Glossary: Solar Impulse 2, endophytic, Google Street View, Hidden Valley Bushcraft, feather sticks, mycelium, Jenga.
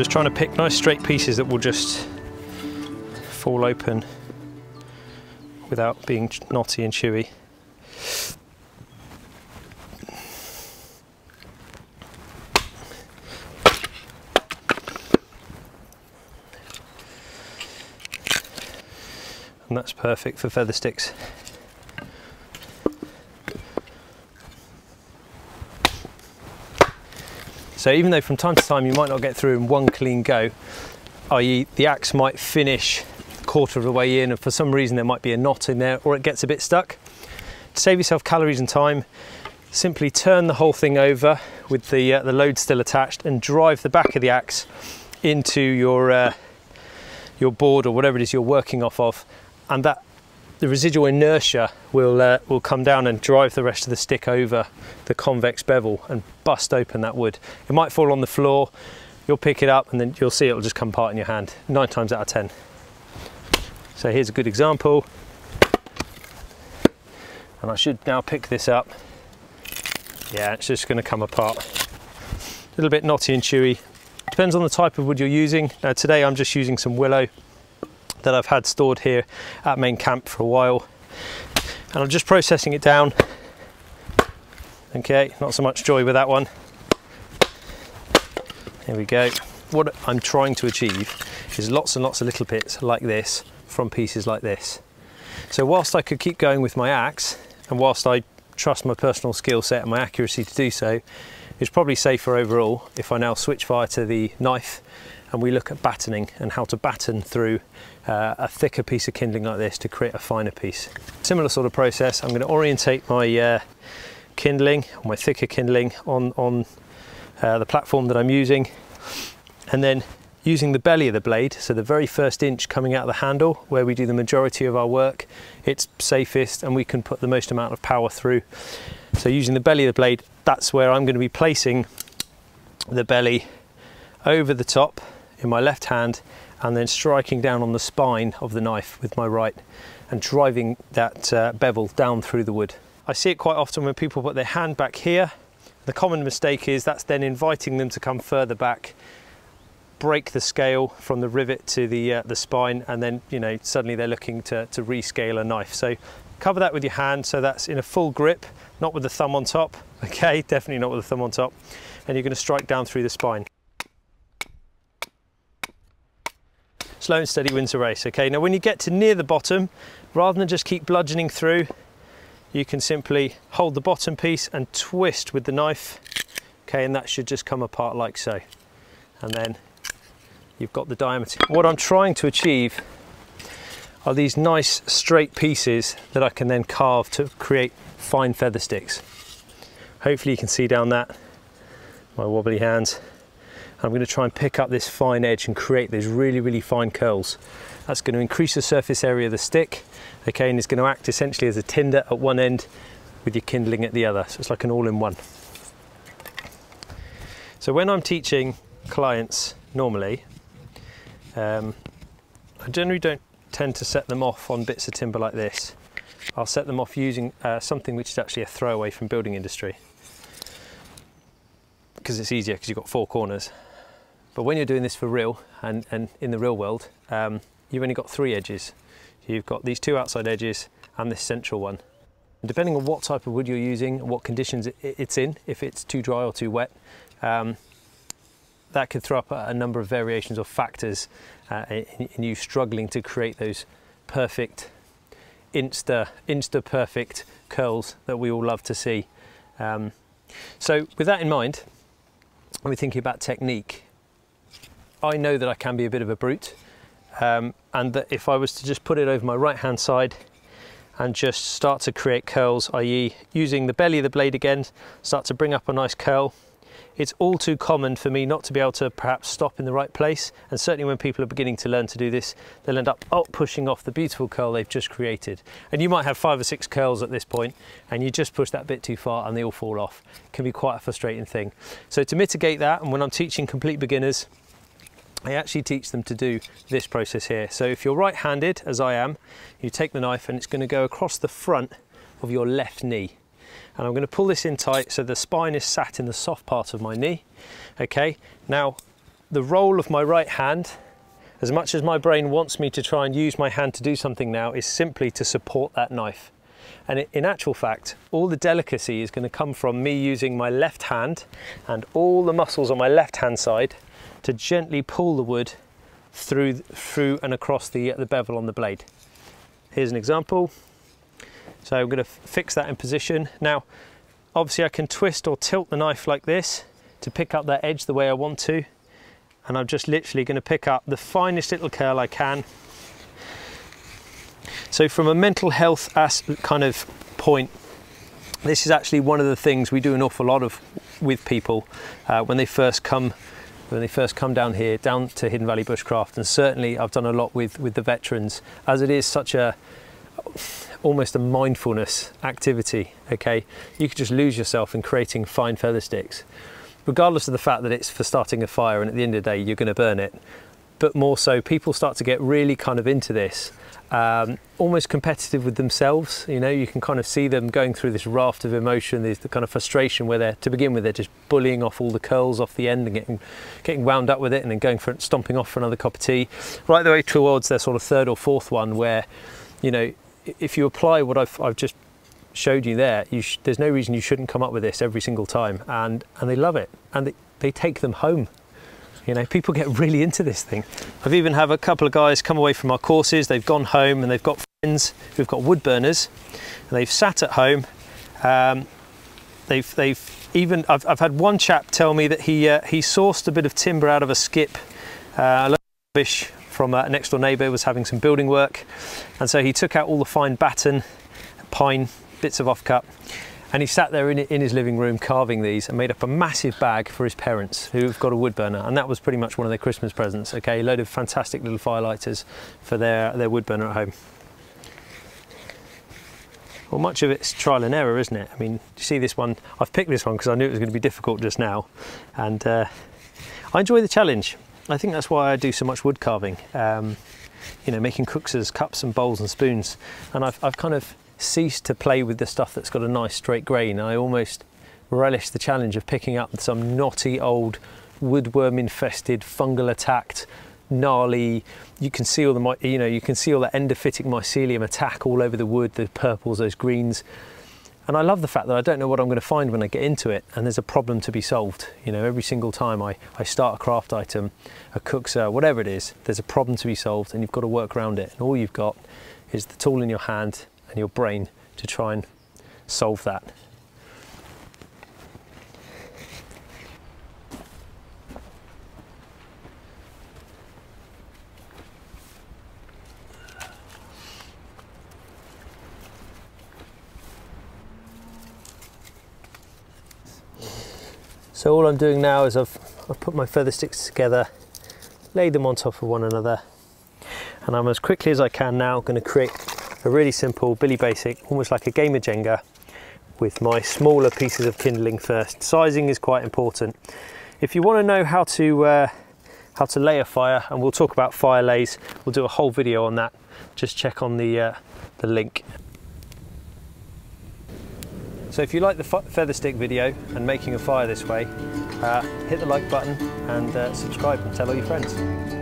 just trying to pick nice straight pieces that will just fall open without being knotty and chewy. And that's perfect for feather sticks. So even though from time to time you might not get through in one clean go, i.e. the axe might finish a quarter of the way in and for some reason there might be a knot in there or it gets a bit stuck, to save yourself calories and time, simply turn the whole thing over with the load still attached and drive the back of the axe into your board or whatever it is you're working off of, and that the residual inertia will come down and drive the rest of the stick over the convex bevel and bust open that wood. It might fall on the floor, you'll pick it up and then you'll see it'll just come apart in your hand 9 times out of 10. So here's a good example. And I should now pick this up. Yeah, it's just gonna come apart. A little bit knotty and chewy. Depends on the type of wood you're using. Now today I'm just using some willow that I've had stored here at main camp for a while, and I'm just processing it down. Okay, not so much joy with that one. Here we go. What I'm trying to achieve is lots and lots of little bits like this from pieces like this. So whilst I could keep going with my axe, and whilst I trust my personal skill set and my accuracy to do so, it's probably safer overall if I now switch fire to the knife and we look at battening and how to batten through a thicker piece of kindling like this to create a finer piece. Similar sort of process. I'm going to orientate my kindling, my thicker kindling on the platform that I'm using, and then using the belly of the blade, so the very first inch coming out of the handle where we do the majority of our work, it's safest and we can put the most amount of power through. So using the belly of the blade, that's where I'm going to be placing the belly over the top in my left hand and then striking down on the spine of the knife with my right and driving that bevel down through the wood. I see it quite often when people put their hand back here. The common mistake is that's then inviting them to come further back, break the scale from the rivet to the spine, and then suddenly they're looking to rescale a knife. So cover that with your hand so that's in a full grip, not with the thumb on top. Okay, definitely not with the thumb on top. And you're going to strike down through the spine. Slow and steady wins the race. Okay, now when you get to near the bottom, rather than just keep bludgeoning through, you can simply hold the bottom piece and twist with the knife. Okay, and that should just come apart like so. And then you've got the diameter. What I'm trying to achieve are these nice straight pieces that I can then carve to create fine feather sticks. Hopefully you can see down that, my wobbly hands. I'm going to try and pick up this fine edge and create those really, really fine curls. That's going to increase the surface area of the stick, okay, and it's going to act essentially as a tinder at one end with your kindling at the other. So it's like an all-in-one. So when I'm teaching clients normally, I generally don't tend to set them off on bits of timber like this. I'll set them off using something which is actually a throwaway from building industry, because it's easier because you've got four corners. But when you're doing this for real and in the real world, you've only got 3 edges. You've got these 2 outside edges and this central one. And depending on what type of wood you're using, what conditions it's in, if it's too dry or too wet, that could throw up a number of variations or factors in you struggling to create those perfect, insta-perfect curls that we all love to see. So with that in mind, when we're thinking about technique, I know that I can be a bit of a brute, and that if I was to just put it over my right hand side and just start to create curls, i.e. using the belly of the blade again, start to bring up a nice curl, it's all too common for me not to be able to perhaps stop in the right place. And certainly when people are beginning to learn to do this, they'll end up pushing off the beautiful curl they've just created. And you might have 5 or 6 curls at this point, and you just push that bit too far and they all fall off. It can be quite a frustrating thing. So to mitigate that, and when I'm teaching complete beginners, I actually teach them to do this process here. So if you're right-handed, as I am, you take the knife and it's going to go across the front of your left knee. And I'm going to pull this in tight so the spine is sat in the soft part of my knee. Okay, now the roll of my right hand, as much as my brain wants me to try and use my hand to do something now, is simply to support that knife. And in actual fact, all the delicacy is going to come from me using my left hand and all the muscles on my left hand side to gently pull the wood through and across the bevel on the blade. Here's an example. So I'm going to fix that in position. Now, obviously I can twist or tilt the knife like this to pick up that edge the way I want to. And I'm just literally going to pick up the finest little curl I can. So from a mental health kind of point, this is actually one of the things we do an awful lot of with people when they first come down here, down to Hidden Valley Bushcraft. And certainly I've done a lot with the veterans, as it is such a almost a mindfulness activity, okay? You could just lose yourself in creating fine feather sticks, regardless of the fact that it's for starting a fire and at the end of the day you're going to burn it. But more so, people start to get really kind of into this, almost competitive with themselves. You know, you can kind of see them going through this raft of emotion, this kind of frustration where they're, to begin with, they're just bullying off all the curls off the end and getting wound up with it, and then going for stomping off for another cup of tea, right the way towards their sort of third or fourth one where, you know, if you apply what I've just showed you there, there's no reason you shouldn't come up with this every single time. And they love it, and they take them home. You know, people get really into this thing. I've even had a couple of guys come away from our courses, they've gone home and they've got friends who've got wood burners, and they've sat at home. I've had one chap tell me that he sourced a bit of timber out of a skip, a load of rubbish from a next door neighbour was having some building work, and so he took out all the fine batten, pine, bits of offcut, and he sat there in his living room carving these and made up a massive bag for his parents who've got a wood burner, and that was pretty much one of their Christmas presents, okay? A load of fantastic little firelighters for their wood burner at home. Well, much of it's trial and error, isn't it? I mean, you see this one, I've picked this one because I knew it was going to be difficult just now, and I enjoy the challenge. I think that's why I do so much wood carving, you know, making cooksers, cups and bowls and spoons, and I've kind of cease to play with the stuff that's got a nice straight grain. I almost relish the challenge of picking up some knotty old woodworm infested, fungal attacked, gnarly, you can see all the, you know, you can see all that endophytic mycelium attack all over the wood, the purples, those greens. And I love the fact that I don't know what I'm going to find when I get into it, and there's a problem to be solved. You know, every single time I start a craft item, a cookser, whatever it is, there's a problem to be solved and you've got to work around it. And all you've got is the tool in your hand and your brain to try and solve that. So all I'm doing now is I've put my feather sticks together, laid them on top of one another, and I'm as quickly as I can now going to create a really simple, Billy Basic, almost like a game of Jenga, with my smaller pieces of kindling first. Sizing is quite important. If you want to know how to lay a fire, and we'll talk about fire lays, we'll do a whole video on that. Just check on the link. So if you like the feather stick video and making a fire this way, hit the like button and subscribe and tell all your friends.